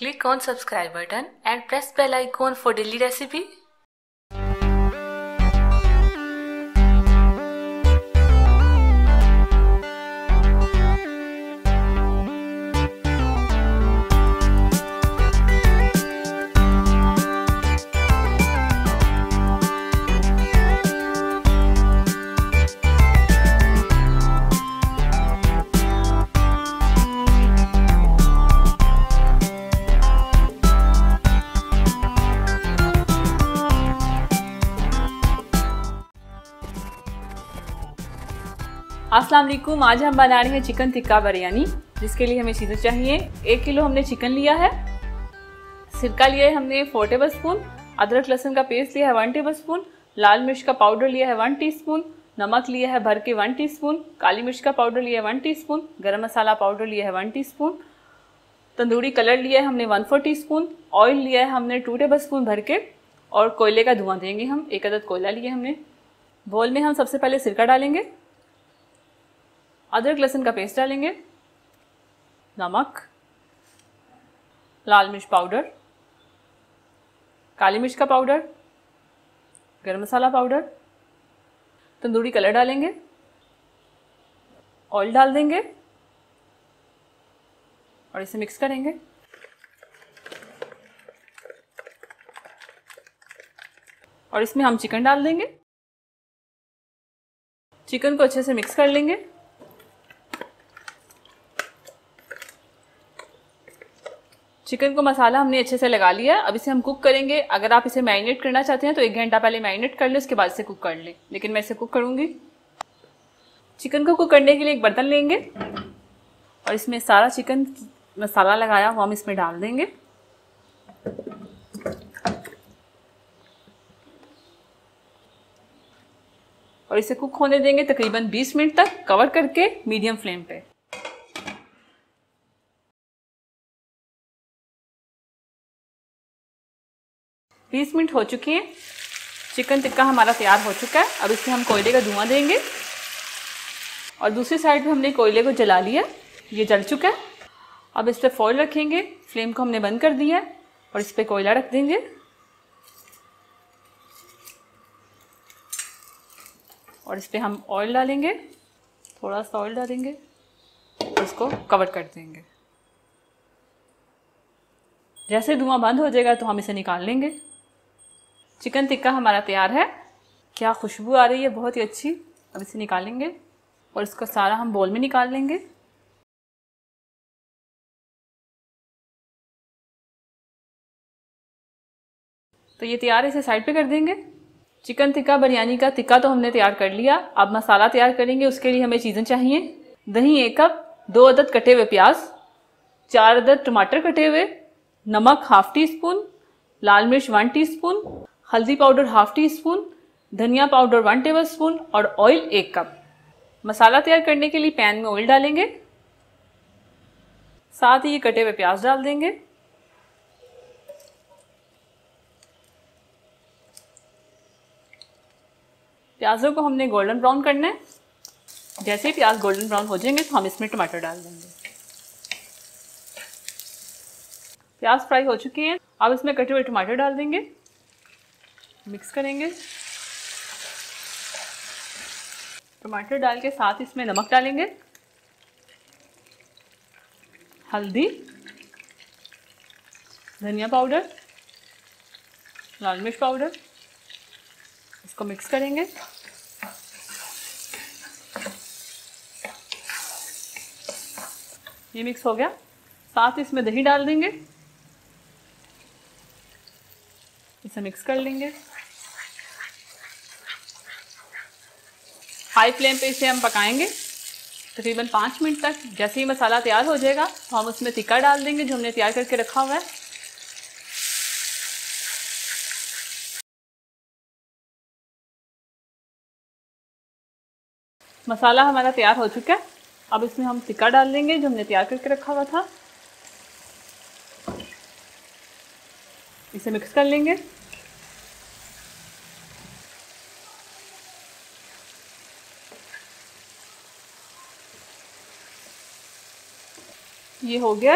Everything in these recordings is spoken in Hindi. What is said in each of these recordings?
Click on subscribe button and press bell icon for daily recipe. अस्सलाम वालेकुम। आज हम बना रहे हैं चिकन टिक्का बिरयानी, जिसके लिए हमें चीज़ें चाहिए। 1 किलो हमने चिकन लिया है, सिरका लिया है हमने 4 टेबल स्पून, अदरक लहसुन का पेस्ट लिया है 1 टेबल स्पून, लाल मिर्च का पाउडर लिया है 1 टीस्पून, नमक लिया है भर के 1 टीस्पून, काली मिर्च का पाउडर लिया है 1 टीस्पून, गरम मसाला पाउडर लिया है 1 टीस्पून, तंदूरी कलर लिया है हमने 1/4 टीस्पून, ऑयल लिया है हमने 2 टेबल स्पून भर के, और कोयले का धुआं देंगे हम। 1 अदद कोयला लिया हमने। बाउल में हम सबसे पहले सिरका डालेंगे, अदरक लहसुन का पेस्ट डालेंगे, नमक, लाल मिर्च पाउडर, काली मिर्च का पाउडर, गरम मसाला पाउडर, तंदूरी कलर डालेंगे, ऑयल डाल देंगे और इसे मिक्स करेंगे। और इसमें हम चिकन डाल देंगे। चिकन को अच्छे से मिक्स कर लेंगे। चिकन को मसाला हमने अच्छे से लगा लिया है। अब इसे हम कुक करेंगे। अगर आप इसे मैरिनेट करना चाहते हैं तो 1 घंटा पहले मैरिनेट कर लें, उसके बाद इसे कुक कर लें, लेकिन मैं इसे कुक करूँगी। चिकन को कुक करने के लिए एक बर्तन लेंगे और इसमें सारा चिकन मसाला लगाया हुआ हम इसमें डाल देंगे। और इसे कुक होने देंगे तकरीबन 20 मिनट तक, कवर करके मीडियम फ्लेम पर। बीस मिनट हो चुके हैं। चिकन टिक्का हमारा तैयार हो चुका है। अब इसमें हम कोयले का धुआं देंगे। और दूसरी साइड पे हमने कोयले को जला लिया, ये जल चुका है। अब इस पर फॉइल रखेंगे, फ्लेम को हमने बंद कर दिया है, और इस पर कोयला रख देंगे। और इस पर हम ऑयल डालेंगे, थोड़ा सा ऑयल डालेंगे, इसको कवर कर देंगे। जैसे धुआं बंद हो जाएगा तो हम इसे निकाल लेंगे। चिकन टिक्का हमारा तैयार है। क्या खुशबू आ रही है, बहुत ही अच्छी। अब इसे निकालेंगे और इसको सारा हम बाउल में निकाल लेंगे। तो ये तैयार है, इसे साइड पे कर देंगे। चिकन टिक्का बिरयानी का टिक्का तो हमने तैयार कर लिया। अब मसाला तैयार करेंगे। उसके लिए हमें चीज़ें चाहिए। दही 1 कप, 2 अदद कटे हुए प्याज, 4 अदद टमाटर कटे हुए, नमक 1/2 टी स्पून, लाल मिर्च 1 टीस्पून, हल्दी पाउडर 1/2 टी स्पून, धनिया पाउडर 1 टेबल स्पून और ऑयल 1 कप। मसाला तैयार करने के लिए पैन में ऑयल डालेंगे, साथ ही ये कटे हुए प्याज डाल देंगे। प्याज़ों को हमने गोल्डन ब्राउन करना है। जैसे ही प्याज गोल्डन ब्राउन हो जाएंगे तो हम इसमें टमाटर डाल देंगे। प्याज फ्राई हो चुके हैं। अब इसमें कटे हुए टमाटर डाल देंगे, मिक्स करेंगे। टमाटर डाल के साथ इसमें नमक डालेंगे, हल्दी, धनिया पाउडर, लाल मिर्च पाउडर, इसको मिक्स करेंगे। ये मिक्स हो गया। साथ इसमें दही डाल देंगे, इसे मिक्स कर लेंगे। हाई फ्लेम पे इसे हम पकाएंगे तकरीबन 5 मिनट तक। जैसे ही मसाला तैयार हो जाएगा तो हम उसमें टिक्का डाल देंगे, जो हमने तैयार करके रखा हुआ है। मसाला हमारा तैयार हो चुका है। अब इसमें हम टिक्का डाल देंगे, जो हमने तैयार करके रखा हुआ था। इसे मिक्स कर लेंगे। ये हो गया।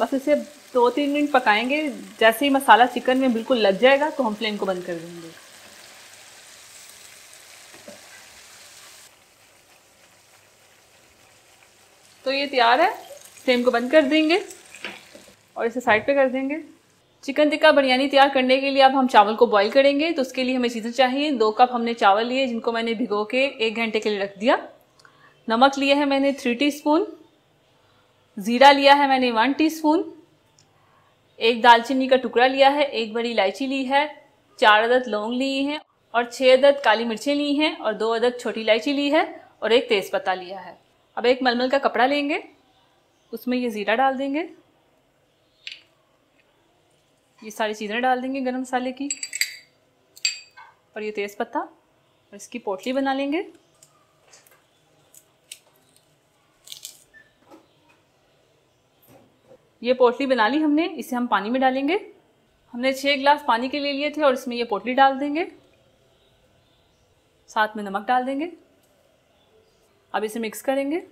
बस इसे 2-3 मिनट पकाएंगे। जैसे ही मसाला चिकन में बिल्कुल लग जाएगा तो हम फ्लेम को बंद कर देंगे। तो ये तैयार है, फ्लेम को बंद कर देंगे और इसे साइड पे कर देंगे। चिकन टिक्का बिरयानी तैयार करने के लिए अब हम चावल को बॉईल करेंगे। तो उसके लिए हमें चीज़ें चाहिए। 2 कप हमने चावल लिए जिनको मैंने भिगो के 1 घंटे के लिए रख दिया। नमक लिया है मैंने 3 टीस्पून, ज़ीरा लिया है मैंने 1 टीस्पून, 1 दालचीनी का टुकड़ा लिया है, 1 बड़ी इलायची ली है, 4 अदद लौंग ली हैं और 6 अदद काली मिर्चें ली हैं और 2 अदद छोटी इलायची ली है और 1 तेज़पत्ता लिया है। अब एक मलमल का कपड़ा लेंगे, उसमें ये ज़ीरा डाल देंगे, ये सारी चीज़ें डाल देंगे गरम मसाले की और ये तेज़पत्ता और इसकी पोटली बना लेंगे। ये पोटली बना ली हमने, इसे हम पानी में डालेंगे। हमने 6 गिलास पानी के ले लिए थे और इसमें ये पोटली डाल देंगे, साथ में नमक डाल देंगे। अब इसे मिक्स करेंगे।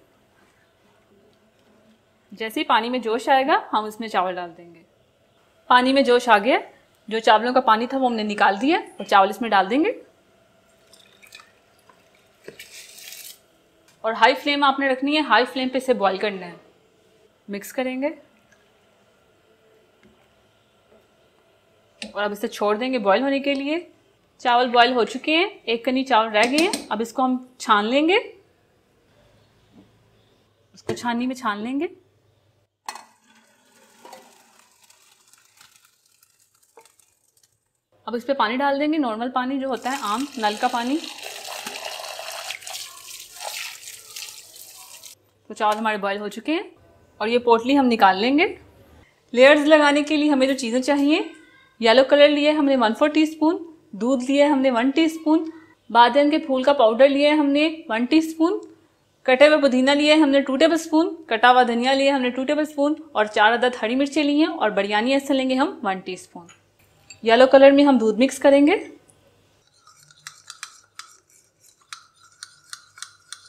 जैसे ही पानी में जोश आएगा हम उसमें चावल डाल देंगे। पानी में जोश आ गया, जो चावलों का पानी था वो हमने निकाल दिया और चावल इसमें डाल देंगे। और हाई फ्लेम आपने रखनी है, हाई फ्लेम पे इसे बॉईल करना है। मिक्स करेंगे और अब इसे छोड़ देंगे बॉईल होने के लिए। चावल बॉईल हो चुके हैं, 1 कनी चावल रह गए हैं। अब इसको हम छान लेंगे, उसको छाननी में छान लेंगे। अब इस पर पानी डाल देंगे, नॉर्मल पानी जो होता है आम नल का पानी। तो चावल हमारे बॉईल हो चुके हैं और ये पोटली हम निकाल लेंगे। लेयर्स लगाने के लिए हमें जो चीज़ें चाहिए, येलो कलर लिया है हमने 1/4 टीस्पून, दूध लिया है हमने 1 टीस्पून, बादाम के फूल का पाउडर लिया है हमने 1 टीस्पून, कटे हुए पुदीना लिया है हमने 2 टेबलस्पून, कटा हुआ धनिया लिया है हमने 2 टेबलस्पून और 4 अदद हरी मिर्चें ली हैं और बिरयानी ऐसे लेंगे हम 1 टीस्पून। येलो कलर में हम दूध मिक्स करेंगे।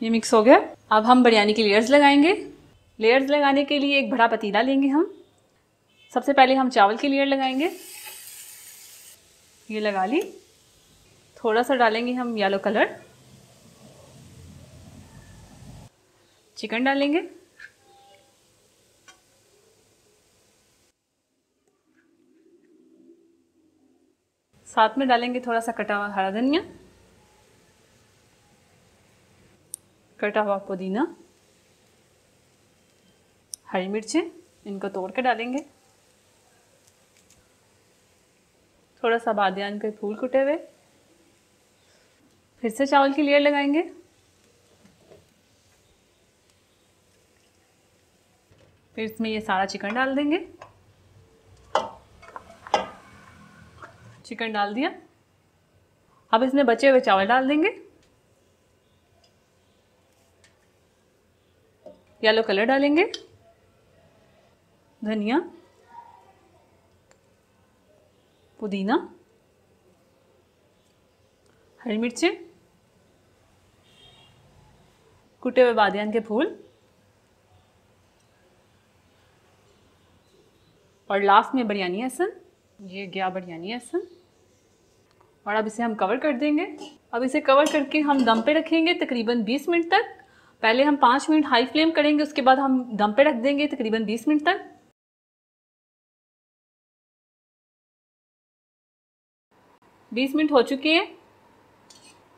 ये मिक्स हो गया। अब हम बिरयानी की लेयर्स लगाएंगे। लेयर्स लगाने के लिए एक बड़ा पतीला लेंगे हम। सबसे पहले हम चावल की लेयर लगाएंगे, ये लगा ली। थोड़ा सा डालेंगे हम येलो कलर, चिकन डालेंगे, साथ में डालेंगे थोड़ा सा कटा हुआ हरा धनिया, कटा हुआ पुदीना, हरी मिर्चें, इनको तोड़ के डालेंगे, थोड़ा सा बादियान के फूल कुटे हुए। फिर से चावल की लेयर लगाएंगे। फिर इसमें ये सारा चिकन डाल देंगे। चिकन डाल दिया। अब इसमें बचे हुए चावल डाल देंगे, येलो कलर डालेंगे, धनिया, पुदीना, हरी मिर्चें, कुटे हुए बादियान के फूल और लास्ट में बिरयानी असन। ये गया बिरयानी असन। और अब इसे हम कवर कर देंगे। अब इसे कवर करके हम दम पे रखेंगे तकरीबन 20 मिनट तक। पहले हम 5 मिनट हाई फ्लेम करेंगे, उसके बाद हम दम पे रख देंगे तकरीबन 20 मिनट तक। बीस मिनट हो चुके हैं।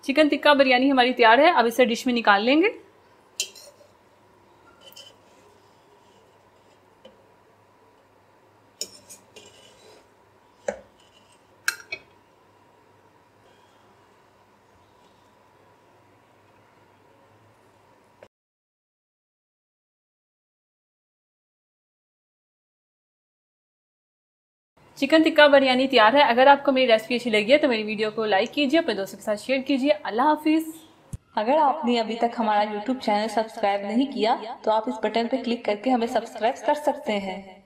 चिकन टिक्का बिरयानी हमारी तैयार है। अब इसे डिश में निकाल लेंगे। चिकन टिक्का बिरयानी तैयार है। अगर आपको मेरी रेसिपी अच्छी लगी है तो मेरी वीडियो को लाइक कीजिए, अपने दोस्तों के साथ शेयर कीजिए। अल्लाह हाफिज़। अगर आपने अभी तक हमारा YouTube चैनल सब्सक्राइब नहीं किया तो आप इस बटन पर क्लिक करके हमें सब्सक्राइब कर सकते हैं।